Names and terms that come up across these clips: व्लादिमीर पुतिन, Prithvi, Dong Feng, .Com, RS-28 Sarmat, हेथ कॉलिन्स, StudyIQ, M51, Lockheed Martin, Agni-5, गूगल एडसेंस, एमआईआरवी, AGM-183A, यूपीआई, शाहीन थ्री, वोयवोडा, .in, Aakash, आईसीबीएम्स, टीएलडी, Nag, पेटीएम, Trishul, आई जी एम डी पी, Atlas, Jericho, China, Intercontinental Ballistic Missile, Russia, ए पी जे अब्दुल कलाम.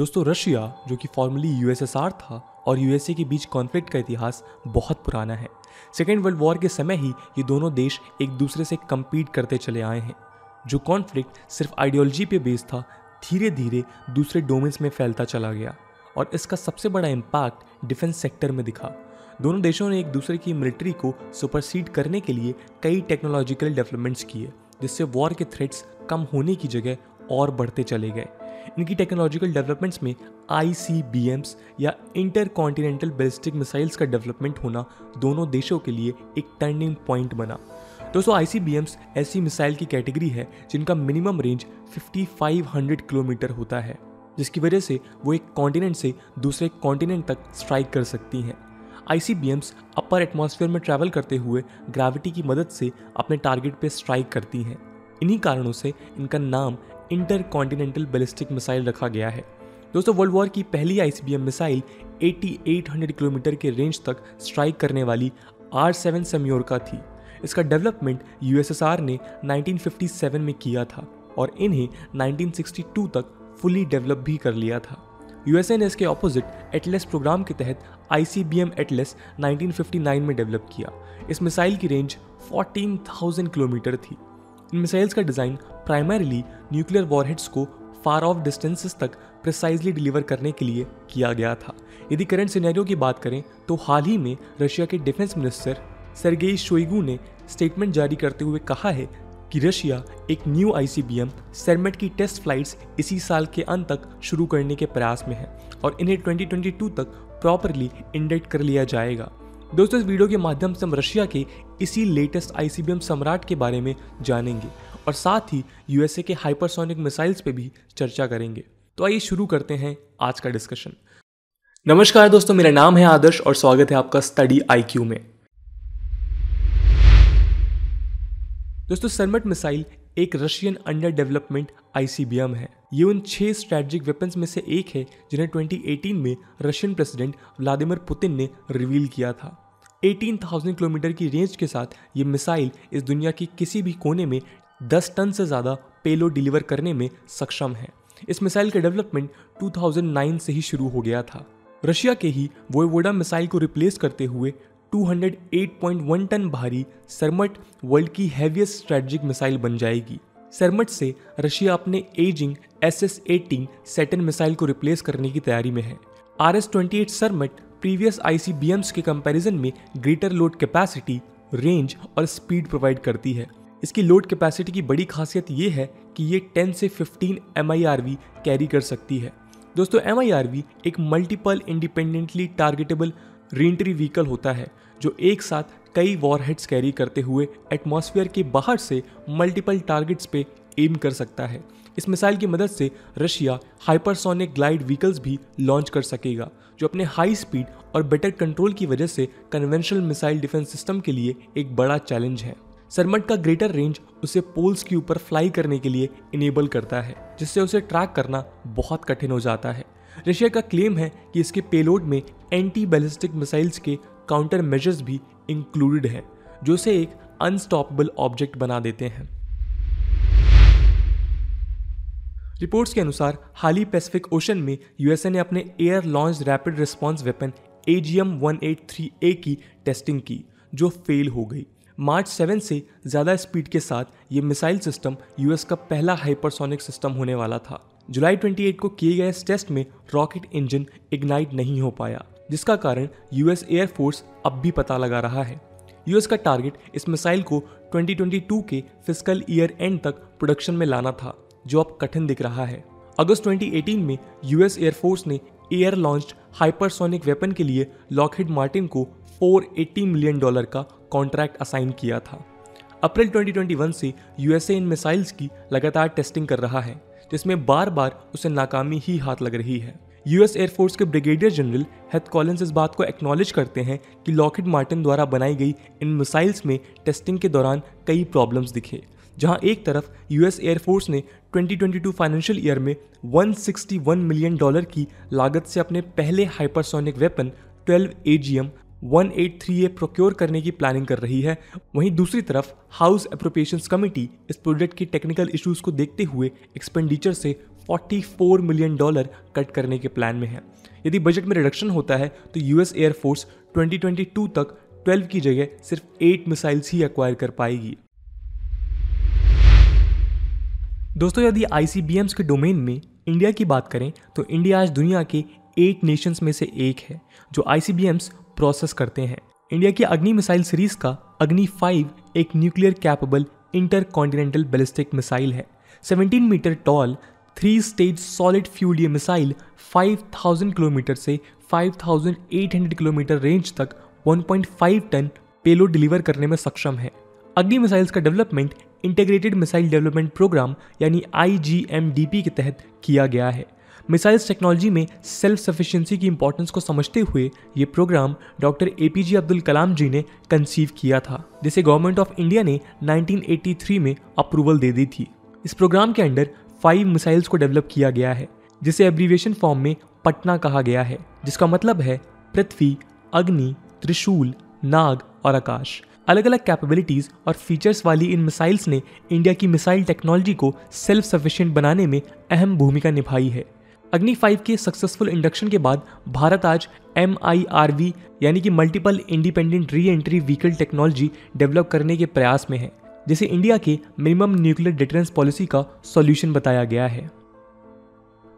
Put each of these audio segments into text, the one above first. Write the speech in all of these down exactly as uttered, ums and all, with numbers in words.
दोस्तों रशिया जो कि फॉर्मली यूएसएसआर था और यूएसए के बीच कॉन्फ्लिक्ट का इतिहास बहुत पुराना है। सेकेंड वर्ल्ड वॉर के समय ही ये दोनों देश एक दूसरे से कम्पीट करते चले आए हैं। जो कॉन्फ्लिक्ट सिर्फ आइडियोलॉजी पे बेस्ड था, धीरे धीरे दूसरे डोमेन्स में फैलता चला गया और इसका सबसे बड़ा इम्पैक्ट डिफेंस सेक्टर में दिखा। दोनों देशों ने एक दूसरे की मिलिट्री को सुपरसीड करने के लिए कई टेक्नोलॉजिकल डेवलपमेंट्स किए, जिससे वॉर के थ्रेट्स कम होने की जगह और बढ़ते चले गए। इनकी टेक्नोलॉजिकल डेवलपमेंट्स में आईसीबीएम्स या इंटर कॉन्टिनेंटल बैलिस्टिक मिसाइल्स का डेवलपमेंट होना दोनों देशों के लिए एक टर्निंग पॉइंट बना। दोस्तों आईसीबीएम्स ऐसी मिसाइल की कैटेगरी है जिनका मिनिमम रेंज पचपन सौ किलोमीटर होता है, जिसकी वजह से वो एक कॉन्टिनेंट से दूसरे कॉन्टिनेंट तक स्ट्राइक कर सकती हैं। आईसीबीएम्स अपर एटमॉस्फेयर में ट्रैवल करते हुए ग्रेविटी की मदद से अपने टारगेट पर स्ट्राइक करती हैं। इन्हीं कारणों से इनका नाम इंटर कॉन्टिनेंटल बैलिस्टिक मिसाइल रखा गया है। दोस्तों वर्ल्ड वॉर की पहली आईसीबीएम मिसाइल अठासी सौ किलोमीटर के रेंज तक स्ट्राइक करने वाली आर सेवन सेम्योरका थी। इसका डेवलपमेंट यूएसएसआर ने उन्नीस सौ सत्तावन में किया था और इन्हें उन्नीस सौ बासठ तक फुली डेवलप भी कर लिया था। यूएसए ने इसके ऑपोजिट एटलेस प्रोग्राम के तहत आईसीबीएम एटलेस उन्नीस सौ उनसठ में डेवलप किया। इस मिसाइल की रेंज चौदह हज़ार किलोमीटर थी। इन मिसाइल्स का डिज़ाइन प्राइमरीली न्यूक्लियर वॉरहेड्स को फार ऑफ डिस्टेंसेस तक प्रिसाइजली डिलीवर करने के लिए किया गया था। यदि करंट सिनेरियो की बात करें तो हाल ही में रशिया के डिफेंस मिनिस्टर सर्गेई शोइगु ने स्टेटमेंट जारी करते हुए कहा है कि रशिया एक न्यू आईसीबीएम सरमेट की टेस्ट फ्लाइट्स इसी साल के अंत तक शुरू करने के प्रयास में है और इन्हें दो हज़ार बाईस तक प्रॉपरली इंडेक्ट कर लिया जाएगा। दोस्तों इस वीडियो के माध्यम से हम रशिया के इसी लेटेस्ट आईसीबीएम सम्राट के बारे में जानेंगे और साथ ही यूएसए के हाइपरसोनिक मिसाइल्स पे भी चर्चा करेंगे। तो आइए शुरू करते हैं आज का डिस्कशन। नमस्कार दोस्तों, मेरा नाम है आदर्श और स्वागत है आपका स्टडी आईक्यू में। दोस्तों सरमट मिसाइल एक रशियन अंडर डेवलपमेंट आईसीबीएम है। ये उन छह स्ट्रैटेजिक वेपन्स में से एक है जिन्हें दो हज़ार अठारह में रशियन प्रेसिडेंट व्लादिमीर पुतिन ने रिवील किया था। अठारह हज़ार किलोमीटर की रेंज के साथ ये मिसाइल इस दुनिया की किसी भी कोने में दस टन से ज़्यादा पेलोड डिलीवर करने में सक्षम है। इस मिसाइल का डेवलपमेंट दो हज़ार नौ से ही शुरू हो गया था। रशिया के ही वोयवोडा मिसाइल को रिप्लेस करते हुए दो सौ आठ पॉइंट एक टन भारी सरमट वर्ल्ड की हैवीएस्ट स्ट्रैटेजिक मिसाइल बन जाएगी। सरमट से रशिया अपने एजिंग एस एस अठारह सैटर्न मिसाइल को रिप्लेस करने की तैयारी में है। आर एस अट्ठाईस सरमट प्रीवियस आईसीबीएम्स के कंपैरिजन में ग्रेटर लोड कैपेसिटी, रेंज और स्पीड प्रोवाइड करती है। इसकी लोड कैपेसिटी की बड़ी खासियत ये है कि ये दस से पंद्रह एमआईआरवी कैरी कर सकती है। दोस्तों एमआईआरवी एक multiple independently targetable reentry vehicle होता है जो एक साथ कई वॉरहेड्स कैरी करते हुए एटमॉस्फेयर के बाहर से मल्टीपल टारगेट्स पे एम कर सकता है। इस मिसाइल की मदद से रशिया हाइपरसोनिक ग्लाइड व्हीकल्स भी लॉन्च कर सकेगा जो अपने हाई स्पीड और बेटर कंट्रोल की वजह से कन्वेंशनल मिसाइल डिफेंस सिस्टम के लिए एक बड़ा चैलेंज है। सरमट का ग्रेटर रेंज उसे पोल्स के ऊपर फ्लाई करने के लिए इनेबल करता है, जिससे उसे ट्रैक करना बहुत कठिन हो जाता है। रशिया का क्लेम है कि इसके पेलोड में एंटी बैलिस्टिक मिसाइल्स के काउंटर मेजर्स भी इंक्लूडेड हैं, जो इसे एक अनस्टॉपेबल ऑब्जेक्ट बना देते हैं। रिपोर्ट्स के अनुसार हाल ही पैसिफिक ओशन में यूएसए ने अपने air launch rapid response weapon A G M one eight three A की टेस्टिंग की, जो फेल हो गई। मार्च सेवन से ज़्यादा स्पीड के साथ ये मिसाइल सिस्टम यूएस का पहला हाइपरसोनिक सिस्टम होने वाला था। जुलाई अट्ठाईस को किए गए इस टेस्ट में रॉकेट इंजन इग्नाइट नहीं हो पाया, जिसका कारण यूएस एयरफोर्स अब भी पता लगा रहा है। यूएस का टारगेट इस मिसाइल को दो हज़ार बाईस के फिस्कल ईयर एंड तक प्रोडक्शन में लाना था, जो अब कठिन दिख रहा है। अगस्त दो हज़ार अठारह में यूएस एयरफोर्स ने एयर लॉन्च्ड हाइपरसोनिक वेपन के लिए लॉकहीड मार्टिन को चार सौ अस्सी मिलियन डॉलर का कॉन्ट्रैक्ट असाइन किया था। अप्रैल दो हज़ार इक्कीस से यूएसए इन मिसाइल्स की लगातार टेस्टिंग कर रहा है, जिसमें बार बार उसे नाकामी ही हाथ लग रही है। यूएस एयरफोर्स के ब्रिगेडियर जनरल हेथ कॉलिन्स इस बात को एक्नॉलेज करते हैं कि लॉकहीड मार्टिन द्वारा बनाई गई इन मिसाइल्स में टेस्टिंग के दौरान कई प्रॉब्लम्स दिखे। जहां एक तरफ यूएस एयरफोर्स ने दो हज़ार बाईस फाइनेंशियल ईयर में एक सौ इकसठ मिलियन डॉलर की लागत से अपने पहले हाइपरसोनिक वेपन बारह A G M one eight three A procure करने की प्लानिंग कर रही है, वहीं दूसरी तरफ हाउस एप्रोप्रिएशंस कमेटी इस प्रोजेक्ट के टेक्निकल इश्यूज को देखते हुए एक्सपेंडिचर से चौवालीस मिलियन डॉलर कट करने के प्लान में है। यदि बजट में रिडक्शन होता है तो US air force twenty twenty two तक बारह की जगह सिर्फ आठ मिसाइल्स ही एक्वायर कर पाएगी। दोस्तों, यदि आईसीबीएम्स के डोमेन में इंडिया की बात करें तो इंडिया आज दुनिया के आठ नेशंस में से एक है जो आईसीबीएम्स प्रोसेस करते हैं। इंडिया की अग्नि मिसाइल सीरीज का अग्नि फाइव एक nuclear capable inter continental ballistic missile है। सत्रह metre tall three stage solid fuel ये मिसाइल पाँच हज़ार किलोमीटर से अट्ठावन सौ किलोमीटर रेंज तक एक पॉइंट पाँच टन पेलोड डिलीवर करने में सक्षम है। अग्नि मिसाइल्स का development integrated missile development programme यानी आई जी एम डी पी के तहत किया गया है। मिसाइल्स टेक्नोलॉजी में सेल्फ सफिशिएंसी की इंपॉर्टेंस को समझते हुए ये programme doctor ए पी जे अब्दुल कलाम ji ने कंसीव किया था, जिसे गवर्नमेंट ऑफ इंडिया ने नाइनटीन एटी थ्री में अप्रूवल दे दी थी। इस प्रोग्राम के अंडर फाइव मिसाइल्स को डेवलप किया गया है, जिसे एब्रीविएशन फॉर्म में पटना कहा गया है, जिसका मतलब है पृथ्वी, अग्नि, त्रिशूल, नाग और आकाश। अलग अलग कैपेबिलिटीज़ और फीचर्स वाली इन मिसाइल्स ने इंडिया की मिसाइल टेक्नोलॉजी को सेल्फ सफिशिएंट बनाने में अहम भूमिका निभाई है। अग्नि फाइव के सक्सेसफुल इंडक्शन के बाद भारत आज एम आई आर वी यानी कि multiple independent re entry vehicle technology develop करने के प्रयास में है, जिसे इंडिया के मिनिमम न्यूक्लियर डिटरेंस पॉलिसी का सॉल्यूशन बताया गया है।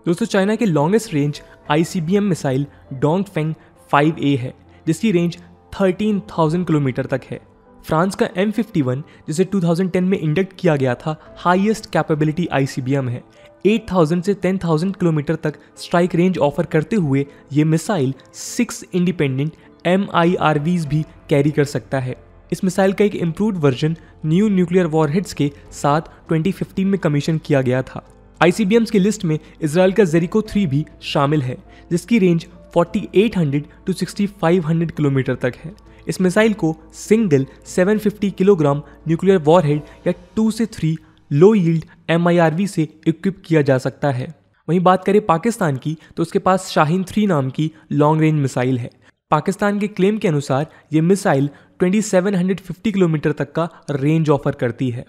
दोस्तों, चाइना के longest range ICBM missile Dong Feng five A है, जिसकी रेंज तेरह हज़ार किलोमीटर तक है। फ्रांस का एम फिफ्टी वन, जिसे टू थाउज़ेंड टेन में इंडक्ट किया गया था, हाईएस्ट कैपेबिलिटी आईसीबीएम है। आठ हज़ार से दस हज़ार किलोमीटर तक स्ट्राइक रेंज ऑफर करते हुए ये missile six independent M I R Vs भी कैरी कर सकता है। इस मिसाइल का एक improved version new nuclear warheads के साथ ट्वेंटी फिफ्टीन में कमीशन किया गया था। आईसीबीएम्स की लिस्ट में इजराइल का जेरिको थ्री भी शामिल है, जिसकी range forty eight hundred to sixty five hundred kilometre तक है। इस मिसाइल को single seven fifty kilogram nuclear warhead या टू से थ्री लो यील्ड एमआईआरवी से इक्विप किया जा सकता है। वहीं बात करें पाकिस्तान की, तो उसके पास शाहीन थ्री नाम की लॉन्ग रेंज मिसाइल है। पाकिस्तान के क्लेम के अनुसार ये मिसाइल सत्ताईस सौ पचास किलोमीटर तक का रेंज ऑफर करती है।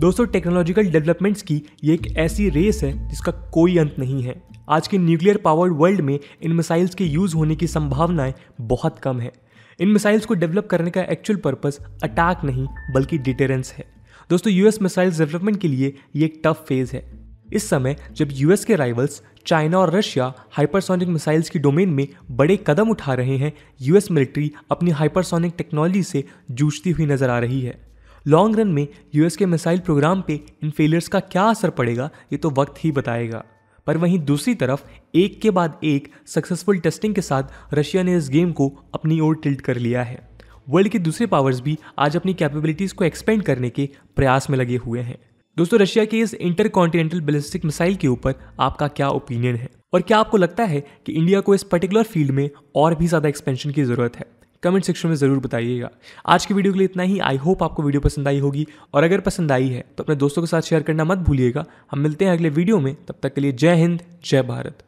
दोस्तों, टेक्नोलॉजिकल डेवलपमेंट्स की ये एक ऐसी रेस है जिसका कोई अंत नहीं है। आज के न्यूक्लियर पावर्ड वर्ल्ड में इन मिसाइल्स के यूज़ होने की संभावनाएं बहुत कम है। इन मिसाइल्स को डेवलप करने का एक्चुअल पर्पस अटैक नहीं बल्कि डिटेरेंस है। दोस्तों, यूएस मिसाइल्स डेवलपमेंट के लिए ये एक टफ फेज है। इस समय जब यूएस के राइवल्स चाइना और रशिया हाइपरसोनिक मिसाइल्स की डोमेन में बड़े कदम उठा रहे हैं, यूएस मिलिट्री अपनी हाइपरसोनिक टेक्नोलॉजी से जूझती हुई नजर आ रही है। लॉन्ग रन में यूएस के मिसाइल प्रोग्राम पे इन फेलियर्स का क्या असर पड़ेगा ये तो वक्त ही बताएगा। पर वहीं दूसरी तरफ एक के बाद एक सक्सेसफुल टेस्टिंग के साथ रशिया ने इस गेम को अपनी ओर टिल्ट कर लिया है। वर्ल्ड के दूसरे पावर्स भी आज अपनी कैपेबिलिटीज़ को एक्सपेंड करने के प्रयास में लगे हुए हैं। दोस्तों, रशिया के इस इंटर कॉन्टिनेंटल बैलिस्टिक मिसाइल के ऊपर आपका क्या ओपिनियन है, और क्या आपको लगता है कि इंडिया को इस पर्टिकुलर फील्ड में और भी ज़्यादा एक्सपेंशन की ज़रूरत है? कमेंट सेक्शन में ज़रूर बताइएगा। आज की वीडियो के लिए इतना ही। आई होप आपको वीडियो पसंद आई होगी, और अगर पसंद आई है तो अपने दोस्तों के साथ शेयर करना मत भूलिएगा। हम मिलते हैं अगले वीडियो में, तब तक के लिए जय हिंद, जय भारत।